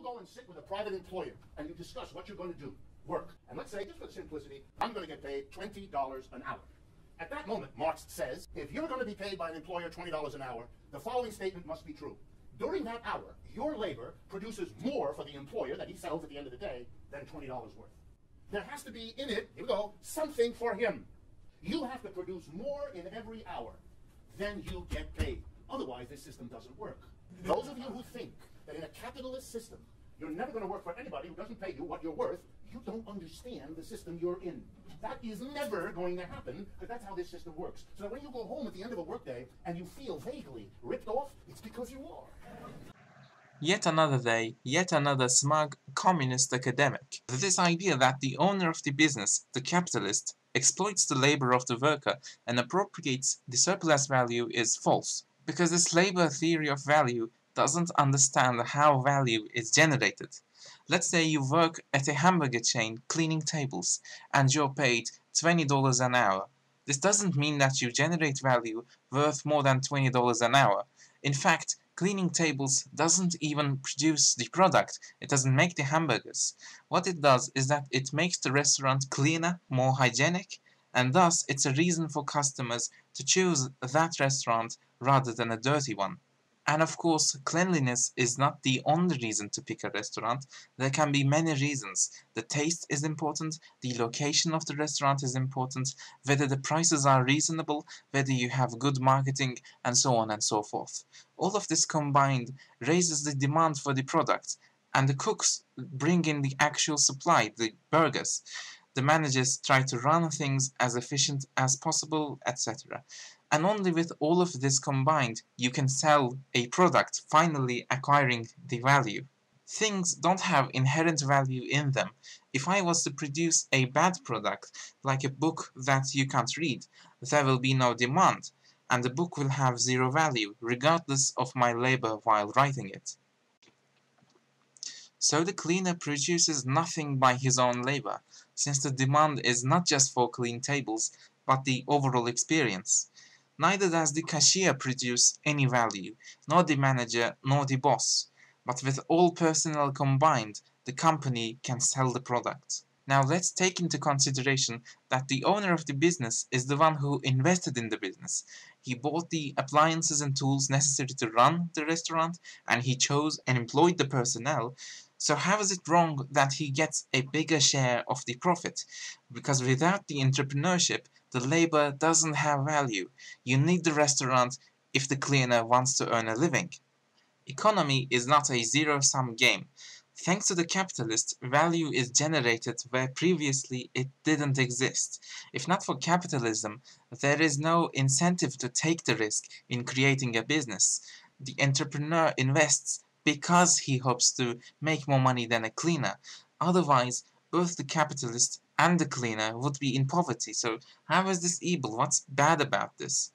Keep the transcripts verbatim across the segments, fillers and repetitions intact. you go and sit with a private employer and you discuss what you're going to do, work, and let's say, just for simplicity, I'm going to get paid twenty dollars an hour. At that moment, Marx says, if you're going to be paid by an employer twenty dollars an hour, the following statement must be true. During that hour, your labor produces more for the employer that he sells at the end of the day than twenty dollars worth. There has to be in it, here we go, something for him. You have to produce more in every hour than you get paid. Otherwise, this system doesn't work. Those of you who think that in a capitalist system, you're never going to work for anybody who doesn't pay you what you're worth, you don't understand the system you're in. That is never going to happen, because that's how this system works. So when you go home at the end of a workday and you feel vaguely ripped off, it's because you are. Yet another day, yet another smug communist academic. This idea that the owner of the business, the capitalist, exploits the labor of the worker and appropriates the surplus value is false, because this labor theory of value doesn't understand how value is generated. Let's say you work at a hamburger chain cleaning tables and you're paid twenty dollars an hour. This doesn't mean that you generate value worth more than twenty dollars an hour. In fact, cleaning tables doesn't even produce the product. It doesn't make the hamburgers. What it does is that it makes the restaurant cleaner, more hygienic, and thus it's a reason for customers to choose that restaurant rather than a dirty one. And of course, cleanliness is not the only reason to pick a restaurant. There can be many reasons. The taste is important, the location of the restaurant is important, whether the prices are reasonable, whether you have good marketing, and so on and so forth. All of this combined raises the demand for the product, and the cooks bring in the actual supply, the burgers. The managers try to run things as efficient as possible, et cetera. And only with all of this combined, you can sell a product, finally acquiring the value. Things don't have inherent value in them. If I was to produce a bad product, like a book that you can't read, there will be no demand, and the book will have zero value, regardless of my labor while writing it. So the cleaner produces nothing by his own labor, since the demand is not just for clean tables, but the overall experience. Neither does the cashier produce any value, nor the manager, nor the boss. But with all personnel combined, the company can sell the product. Now let's take into consideration that the owner of the business is the one who invested in the business. He bought the appliances and tools necessary to run the restaurant, and he chose and employed the personnel. So how is it wrong that he gets a bigger share of the profit? Because without the entrepreneurship, the labor doesn't have value. You need the restaurant if the cleaner wants to earn a living. Economy is not a zero-sum game. Thanks to the capitalist, value is generated where previously it didn't exist. If not for capitalism, there is no incentive to take the risk in creating a business. The entrepreneur invests because he hopes to make more money than a cleaner. Otherwise, both the capitalist and the cleaner would be in poverty. So how is this evil? What's bad about this?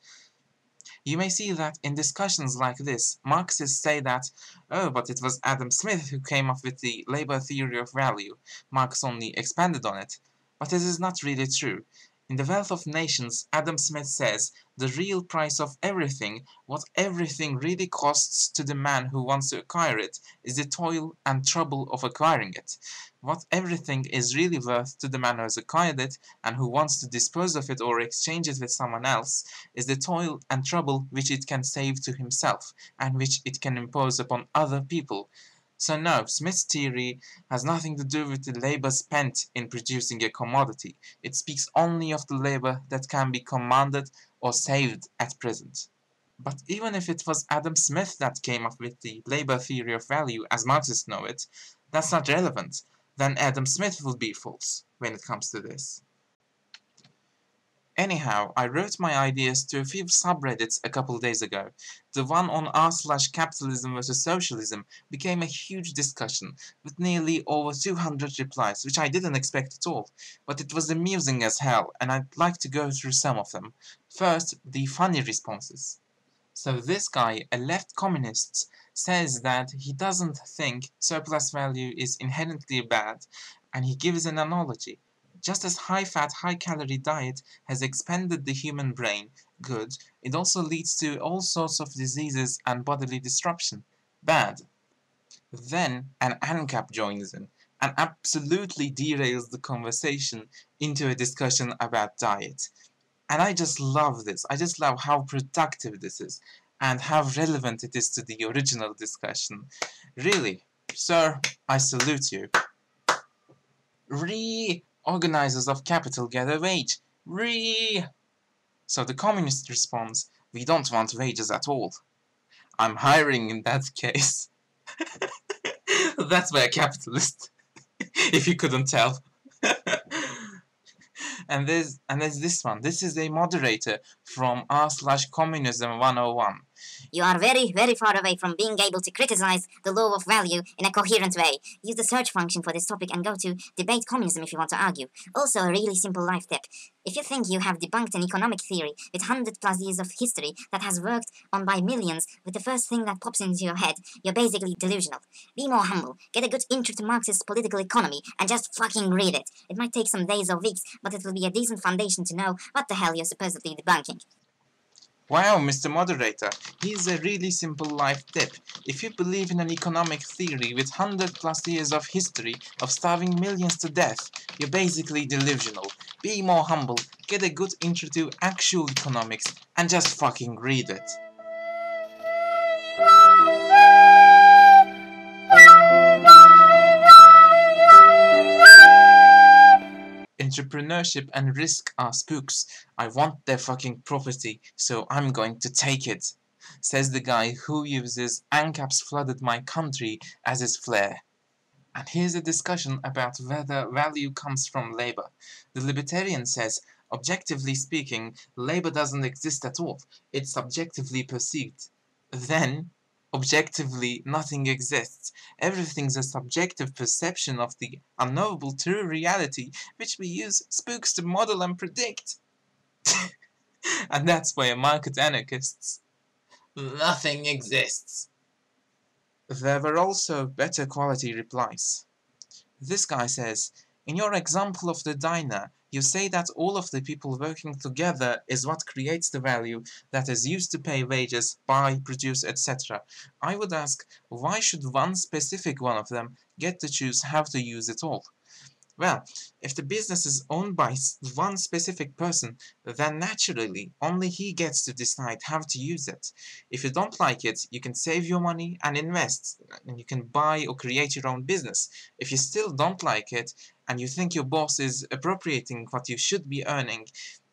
You may see that in discussions like this, Marxists say that, oh, but it was Adam Smith who came up with the labor theory of value. Marx only expanded on it. But this is not really true. In The Wealth of Nations, Adam Smith says, the real price of everything, what everything really costs to the man who wants to acquire it, is the toil and trouble of acquiring it. What everything is really worth to the man who has acquired it, and who wants to dispose of it or exchange it with someone else, is the toil and trouble which it can save to himself, and which it can impose upon other people. So no, Smith's theory has nothing to do with the labor spent in producing a commodity. It speaks only of the labor that can be commanded or saved at present. But even if it was Adam Smith that came up with the labor theory of value as Marxists know it, that's not relevant. Then Adam Smith would be false when it comes to this. Anyhow, I wrote my ideas to a few subreddits a couple days ago. The one on r slash capitalism versus socialism became a huge discussion, with nearly over two hundred replies, which I didn't expect at all. But it was amusing as hell, and I'd like to go through some of them. First, the funny responses. So this guy, a left communist, says that he doesn't think surplus value is inherently bad, and he gives an analogy. Just as high-fat, high-calorie diet has expanded the human brain, good, it also leads to all sorts of diseases and bodily disruption, bad. Then an ANCAP joins in and absolutely derails the conversation into a discussion about diet. And I just love this. I just love how productive this is and how relevant it is to the original discussion. Really, sir, I salute you. Reorganizers of capital get a wage. Re. So the communist responds, we don't want wages at all. I'm hiring in that case. That's why a capitalist, if you couldn't tell. And there's and there's this one. This is a moderator from r slash communism one oh one. You are very, very far away from being able to criticize the law of value in a coherent way. Use the search function for this topic and go to debate communism if you want to argue. Also, a really simple life tip. If you think you have debunked an economic theory with one hundred plus years of history that has worked on by millions with the first thing that pops into your head, you're basically delusional. Be more humble. Get a good intro to Marx's political economy and just fucking read it. It might take some days or weeks, but it will be a decent foundation to know what the hell you're supposedly debunking. Wow, Mister Moderator, here's a really simple life tip. If you believe in an economic theory with one hundred plus years of history of starving millions to death, you're basically delusional. Be more humble, get a good intro to actual economics, and just fucking read it. Entrepreneurship and risk are spooks. I want their fucking property, so I'm going to take it, says the guy who uses ANCAP's flooded my country as his flair. And here's a discussion about whether value comes from labor. The libertarian says, objectively speaking, labor doesn't exist at all. It's subjectively perceived. Then, objectively, nothing exists. Everything's a subjective perception of the unknowable true reality, which we use spooks to model and predict. And that's why market anarchists. Nothing exists. There were also better quality replies. This guy says, in your example of the diner, you say that all of the people working together is what creates the value that is used to pay wages, buy, produce, et cetera. I would ask, why should one specific one of them get to choose how to use it all? Well, if the business is owned by one specific person, then naturally only he gets to decide how to use it. If you don't like it, you can save your money and invest, and you can buy or create your own business. If you still don't like it, and you think your boss is appropriating what you should be earning,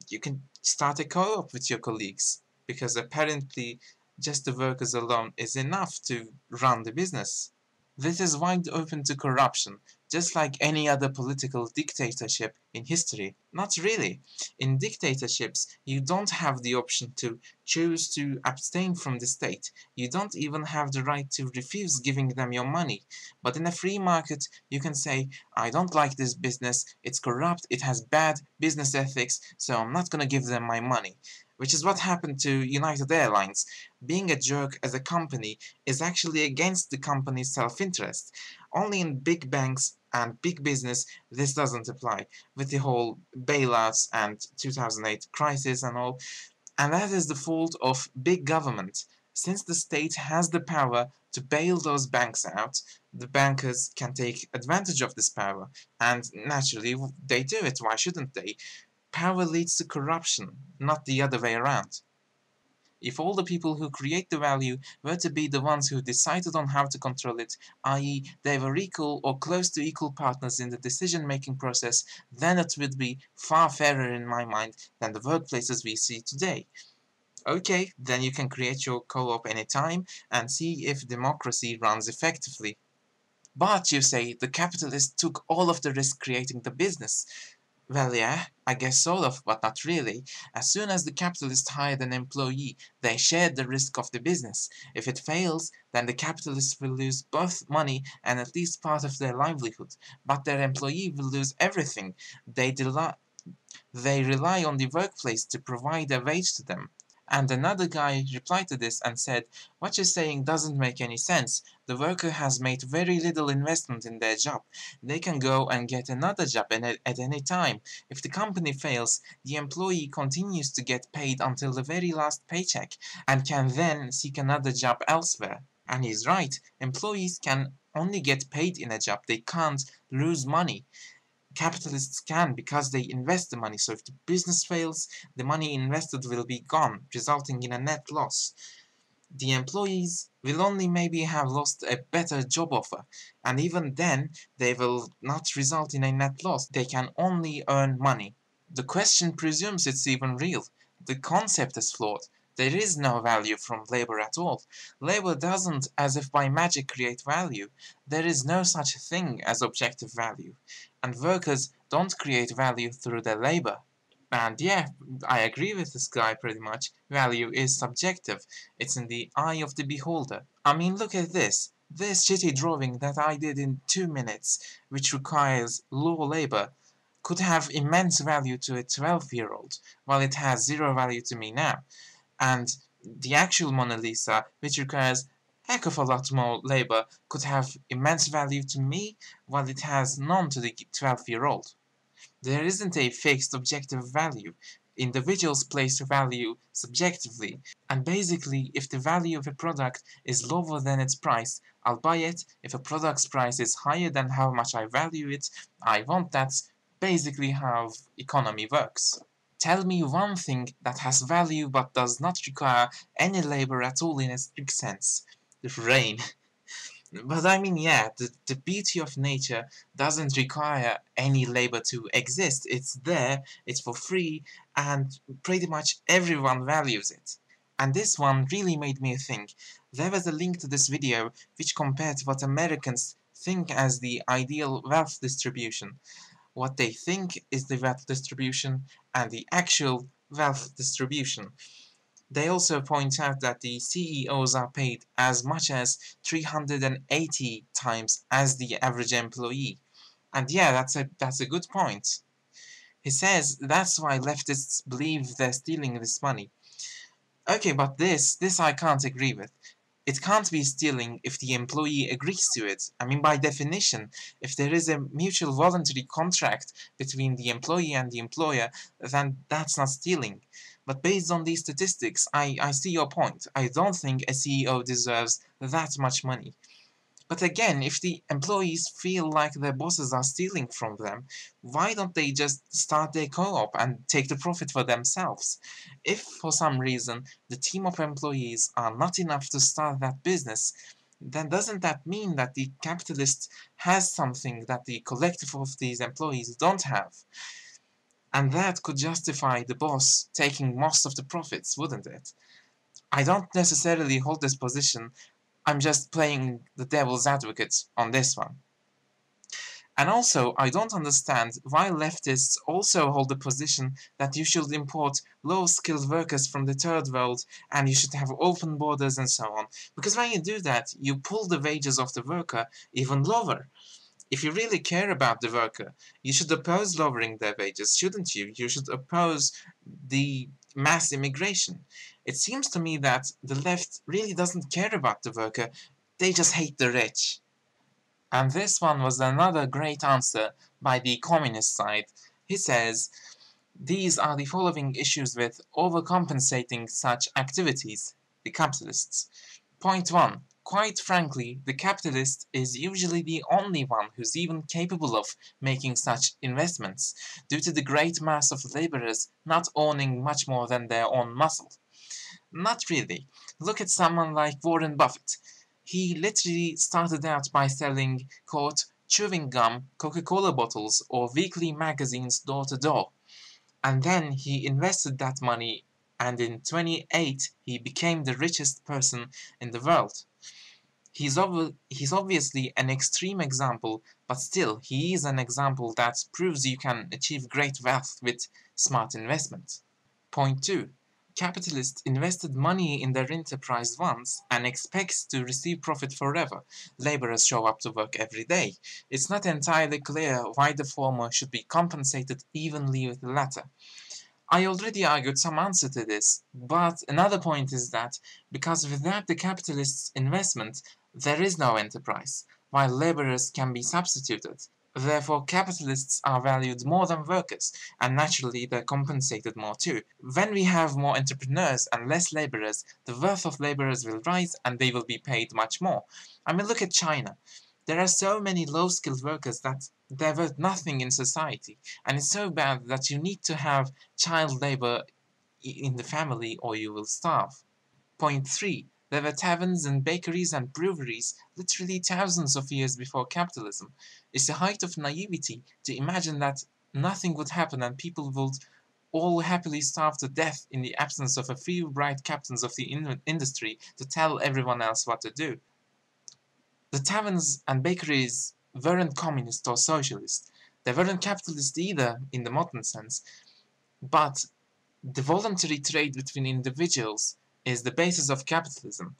you can start a co-op with your colleagues, because apparently just the workers alone is enough to run the business. This is wide open to corruption, just like any other political dictatorship in history. Not really. In dictatorships, you don't have the option to choose to abstain from the state. You don't even have the right to refuse giving them your money. But in a free market, you can say, I don't like this business, it's corrupt, it has bad business ethics, so I'm not gonna give them my money. Which is what happened to United Airlines. Being a jerk as a company is actually against the company's self-interest. Only in big banks and big business this doesn't apply, with the whole bailouts and two thousand eight crisis and all. And that is the fault of big government. Since the state has the power to bail those banks out, the bankers can take advantage of this power. And naturally, they do it. Why shouldn't they? Power leads to corruption, not the other way around. If all the people who create the value were to be the ones who decided on how to control it, that is they were equal or close to equal partners in the decision-making process, then it would be far fairer in my mind than the workplaces we see today. Okay, then you can create your co-op anytime and see if democracy runs effectively. But, you say, the capitalist took all of the risk creating the business. Well, yeah, I guess sort of, but not really. As soon as the capitalist hired an employee, they shared the risk of the business. If it fails, then the capitalist will lose both money and at least part of their livelihood. But their employee will lose everything. They, del- they rely on the workplace to provide a wage to them. And another guy replied to this and said, what you're saying doesn't make any sense. The worker has made very little investment in their job. They can go and get another job at any time. If the company fails, the employee continues to get paid until the very last paycheck and can then seek another job elsewhere. And he's right. Employees can only get paid in a job. They can't lose money. Capitalists can, because they invest the money. So if the business fails, the money invested will be gone, resulting in a net loss. The employees will only maybe have lost a better job offer, and even then they will not result in a net loss. They can only earn money. The question presumes it's even real. The concept is flawed. There is no value from labor at all. Labor doesn't, as if by magic, create value. There is no such thing as objective value. And workers don't create value through their labor. And yeah, I agree with this guy pretty much. Value is subjective. It's in the eye of the beholder. I mean, look at this. This shitty drawing that I did in two minutes, which requires low labor, could have immense value to a twelve-year-old, while it has zero value to me now. And the actual Mona Lisa, which requires a heck of a lot more labor, could have immense value to me, while it has none to the twelve-year-old. There isn't a fixed objective value. Individuals place value subjectively. And basically, if the value of a product is lower than its price, I'll buy it. If a product's price is higher than how much I value it, I want that. Basically how economy works. Tell me one thing that has value but does not require any labor at all in a strict sense. Rain. But I mean, yeah, the, the beauty of nature doesn't require any labor to exist. It's there, it's for free, and pretty much everyone values it. And this one really made me think. There was a link to this video which compared what Americans think as the ideal wealth distribution. What they think is the wealth distribution and the actual wealth distribution. They also point out that the C E Os are paid as much as three hundred eighty times as the average employee. And yeah, that's a, that's a good point. He says that's why leftists believe they're stealing this money. Okay, but this, this I can't agree with. It can't be stealing if the employee agrees to it. I mean, by definition, if there is a mutual voluntary contract between the employee and the employer, then that's not stealing. But based on these statistics, I, I see your point. I don't think a C E O deserves that much money. But again, if the employees feel like their bosses are stealing from them, why don't they just start their co-op and take the profit for themselves? If, for some reason, the team of employees are not enough to start that business, then doesn't that mean that the capitalist has something that the collective of these employees don't have? And that could justify the boss taking most of the profits, wouldn't it? I don't necessarily hold this position. I'm just playing the devil's advocate on this one. And also, I don't understand why leftists also hold the position that you should import low-skilled workers from the third world and you should have open borders and so on. Because when you do that, you pull the wages of the worker even lower. If you really care about the worker, you should oppose lowering their wages, shouldn't you? You should oppose the mass immigration. It seems to me that the left really doesn't care about the worker, they just hate the rich. And this one was another great answer by the communist side. He says, these are the following issues with overcompensating such activities, the capitalists. Point one. Quite frankly, the capitalist is usually the only one who's even capable of making such investments, due to the great mass of laborers not owning much more than their own muscle. Not really. Look at someone like Warren Buffett. He literally started out by selling, quote, chewing gum, Coca-Cola bottles, or weekly magazines door-to-door. And then he invested that money, and in twenty-eight he became the richest person in the world. He's, ob he's obviously an extreme example, but still, he is an example that proves you can achieve great wealth with smart investment. Point two. Capitalists invested money in their enterprise once and expects to receive profit forever. Laborers show up to work every day. It's not entirely clear why the former should be compensated evenly with the latter. I already argued some answer to this, but another point is that because without the capitalist's investment, there is no enterprise, while laborers can be substituted. Therefore, capitalists are valued more than workers, and naturally they're compensated more too. When we have more entrepreneurs and less laborers, the worth of laborers will rise and they will be paid much more. I mean, look at China. There are so many low-skilled workers that they're worth nothing in society, and it's so bad that you need to have child labor in the family or you will starve. Point three. There were taverns and bakeries and breweries literally thousands of years before capitalism. It's the height of naivety to imagine that nothing would happen and people would all happily starve to death in the absence of a few bright captains of the in industry to tell everyone else what to do. The taverns and bakeries weren't communist or socialist. They weren't capitalist either in the modern sense, but the voluntary trade between individuals is the basis of capitalism,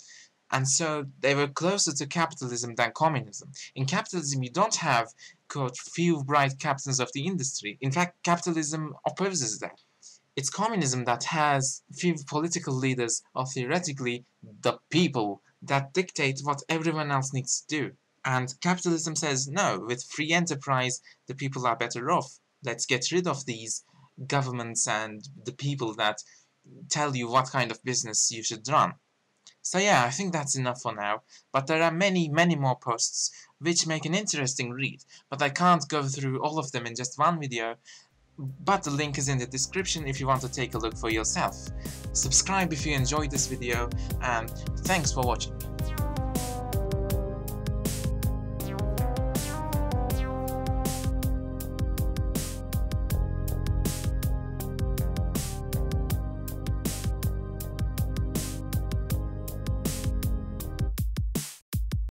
and so they were closer to capitalism than communism. In capitalism you don't have, quote, few bright captains of the industry. In fact, capitalism opposes that. It's communism that has few political leaders, or theoretically the people, that dictate what everyone else needs to do. And capitalism says, no, with free enterprise the people are better off. Let's get rid of these governments and the people that tell you what kind of business you should run. So yeah, I think that's enough for now, but there are many, many more posts which make an interesting read, but I can't go through all of them in just one video, but the link is in the description if you want to take a look for yourself. Subscribe if you enjoyed this video, and thanks for watching.